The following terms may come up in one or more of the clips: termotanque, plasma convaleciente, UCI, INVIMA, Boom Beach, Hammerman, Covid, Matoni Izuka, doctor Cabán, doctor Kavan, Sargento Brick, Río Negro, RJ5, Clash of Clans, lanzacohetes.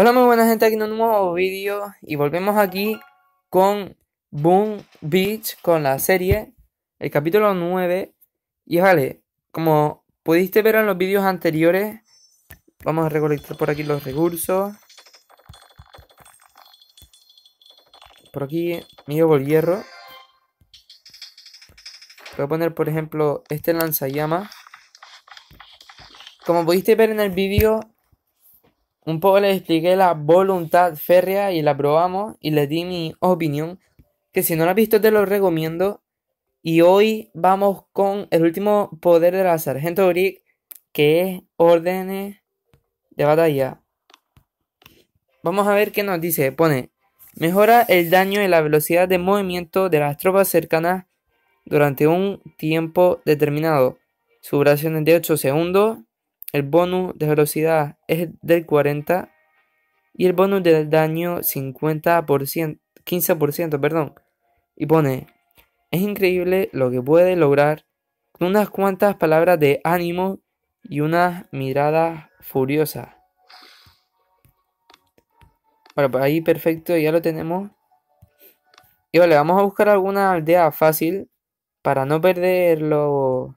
Hola, muy buena gente, aquí en un nuevo vídeo y volvemos aquí con Boom Beach, con la serie, el capítulo 9. Y vale, como pudiste ver en los vídeos anteriores, vamos a recolectar por aquí los recursos. Por aquí me llevo el hierro. Voy a poner por ejemplo este lanzallamas. Como pudiste ver en el vídeo, un poco les expliqué la voluntad férrea y la probamos y les di mi opinión, que si no la has visto te lo recomiendo. Y hoy vamos con el último poder de la Sargento Brick, que es órdenes de batalla. Vamos a ver qué nos dice. Pone: mejora el daño y la velocidad de movimiento de las tropas cercanas durante un tiempo determinado. Su duración es de 8 segundos. El bonus de velocidad es del 40%. Y el bonus del daño 15%, perdón. Y pone: es increíble lo que puede lograr con unas cuantas palabras de ánimo y unas miradas furiosas. Bueno, por ahí perfecto, ya lo tenemos. Y vale, vamos a buscar alguna aldea fácil para no perderlo.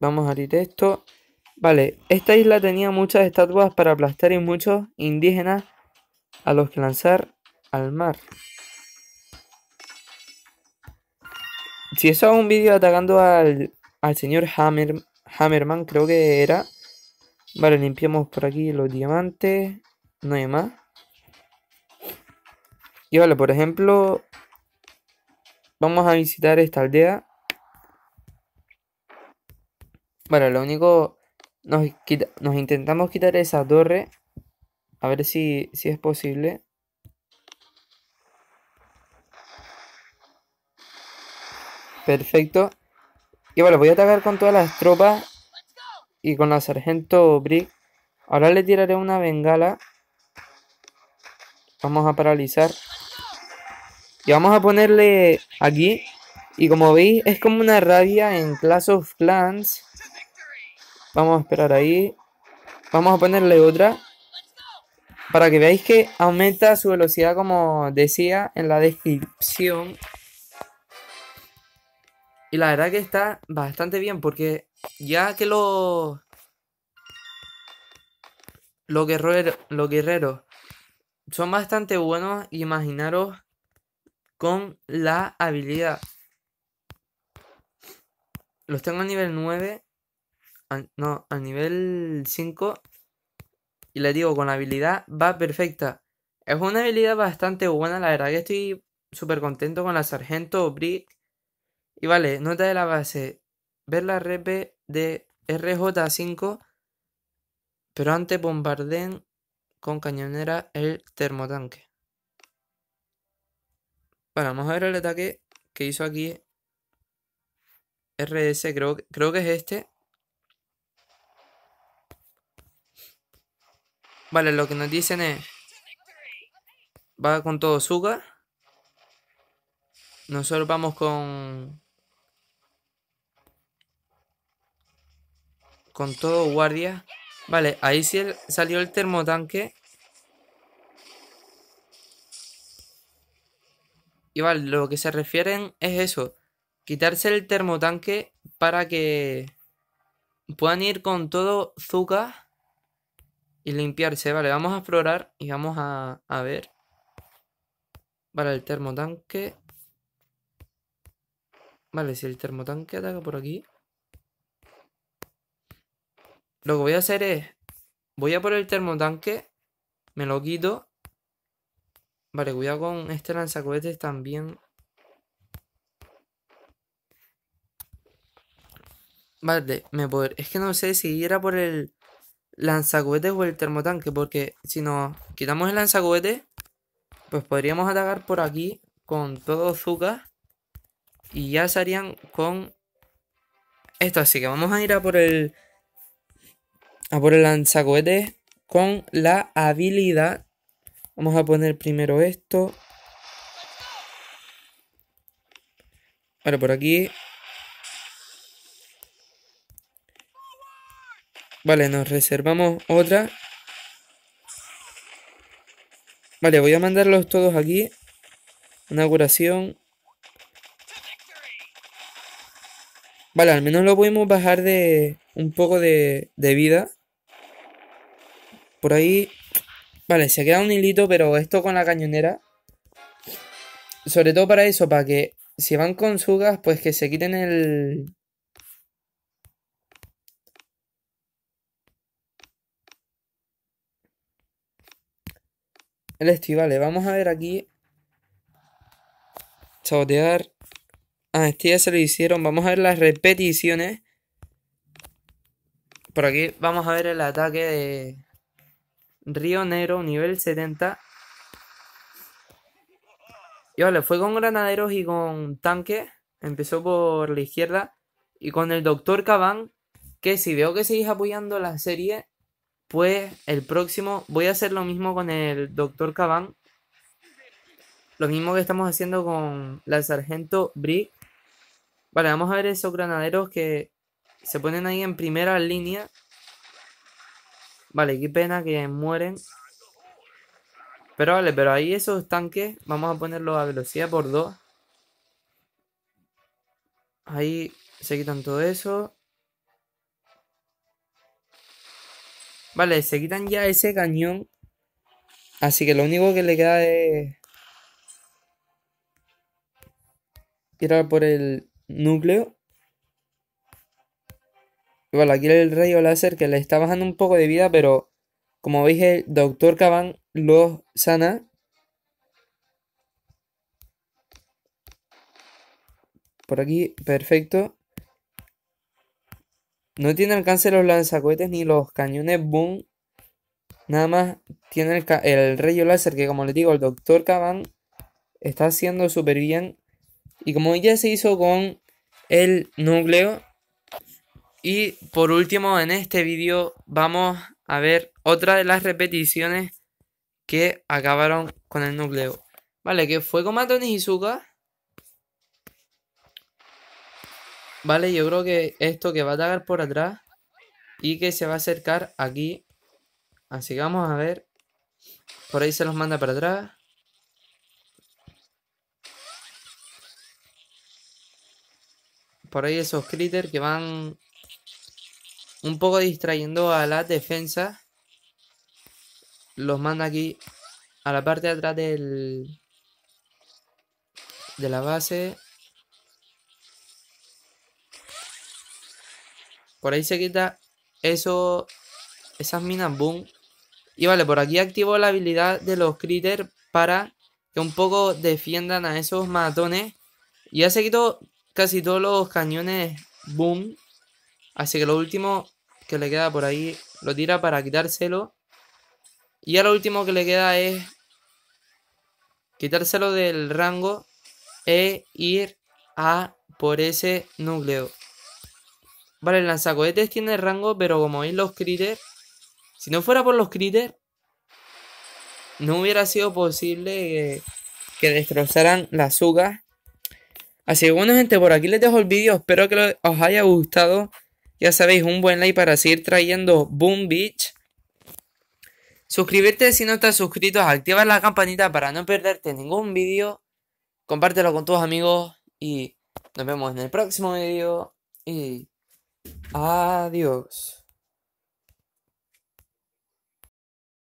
Vamos a abrir esto. Vale, esta isla tenía muchas estatuas para aplastar y muchos indígenas a los que lanzar al mar. Si eso hago un vídeo atacando al señor Hammerman, creo que era. Vale, limpiamos por aquí los diamantes. No hay más. Y vale, por ejemplo, vamos a visitar esta aldea. Bueno, lo único, nos intentamos quitar esa torre. A ver si es posible. Perfecto. Y bueno, voy a atacar con todas las tropas y con la Sargento Brick. Ahora le tiraré una bengala. Vamos a paralizar. Y vamos a ponerle aquí. Y como veis, es como una rabia en Clash of Clans. Vamos a esperar ahí. Vamos a ponerle otra. Para que veáis que aumenta su velocidad, como decía en la descripción. Y la verdad que está bastante bien, porque ya que los guerreros son bastante buenos, imaginaros con la habilidad. Los tengo a nivel 9. No, al nivel 5. Y les digo, con la habilidad va perfecta. Es una habilidad bastante buena, la verdad que estoy súper contento con la Sargento Brick. Y vale, nota de la base: ver la rep de RJ5. Pero antes bombarden con cañonera el termotanque. Bueno, vamos a ver el ataque que hizo aquí RS, creo que es este. Vale, lo que nos dicen es: va con todo Izuka. Nosotros vamos con todo guardia. Vale, ahí sí salió el termotanque. Y vale, lo que se refieren es eso: quitarse el termotanque para que puedan ir con todo Izuka y limpiarse. Vale, vamos a explorar y vamos a ver. Vale, el termotanque. Vale, si el termotanque ataca por aquí, lo que voy a hacer es: voy a por el termotanque, me lo quito. Vale, cuidado con este lanzacohetes también. Vale, es que no sé si era por el lanzacohetes o el termotanque, porque si nos quitamos el lanzacohetes, pues podríamos atacar por aquí con todo Izuka y ya se harían con esto. Así que vamos a ir a por el lanzacohetes con la habilidad. Vamos a poner primero esto. Vale, por aquí. Vale, nos reservamos otra. Vale, voy a mandarlos todos aquí. Una curación. Vale, al menos lo podemos bajar de un poco de vida. Por ahí. Vale, se queda un hilito, pero esto con la cañonera. Sobre todo para eso, para que si van con sugas, pues que se quiten el... el este. Vale, vamos a ver aquí. Sabotear. Ah, este ya se lo hicieron. Vamos a ver las repeticiones. Por aquí vamos a ver el ataque de Río Negro, nivel 70. Y vale, fue con granaderos y con tanques. Empezó por la izquierda. Y con el doctor Cabán. Que si veo que seguís apoyando la serie, pues el próximo voy a hacer lo mismo con el doctor Cabán. Lo mismo que estamos haciendo con la Sargento Brick. Vale, vamos a ver esos granaderos que se ponen ahí en primera línea. Vale, qué pena que mueren. Pero vale, pero ahí esos tanques vamos a ponerlos a velocidad por 2. Ahí se quitan todo eso. Vale, se quitan ya ese cañón. Así que lo único que le queda es tirar por el núcleo. Y vale, aquí el rayo láser que le está bajando un poco de vida, pero como veis el doctor Kavan los sana. Por aquí, perfecto. No tiene alcance los lanzacohetes ni los cañones boom. Nada más tiene el rayo láser que, como les digo, el doctor Kavan está haciendo súper bien. Y como ya se hizo con el núcleo. Y por último en este vídeo vamos a ver otra de las repeticiones que acabaron con el núcleo. Vale, que fue con Matoni Izuka. Vale, yo creo que esto que va a atacar por atrás y que se va a acercar aquí. Así que vamos a ver. Por ahí se los manda para atrás. Por ahí esos critters que van un poco distrayendo a la defensa. Los manda aquí a la parte de atrás de la base. Por ahí se quita eso, esas minas boom. Y vale, por aquí activo la habilidad de los critters para que un poco defiendan a esos matones. Y ya se quitó casi todos los cañones boom. Así que lo último que le queda por ahí lo tira para quitárselo. Y ya lo último que le queda es quitárselo del rango e ir a por ese núcleo. Vale, el lanzacohetes tiene rango, pero como veis los critters, si no fuera por los critters, no hubiera sido posible que destrozaran las sugas. Así que bueno gente, por aquí les dejo el vídeo, espero que os haya gustado. Ya sabéis, un buen like para seguir trayendo Boom Beach. Suscribirte si no estás suscrito, activar la campanita para no perderte ningún vídeo. Compártelo con tus amigos y nos vemos en el próximo vídeo y... adiós.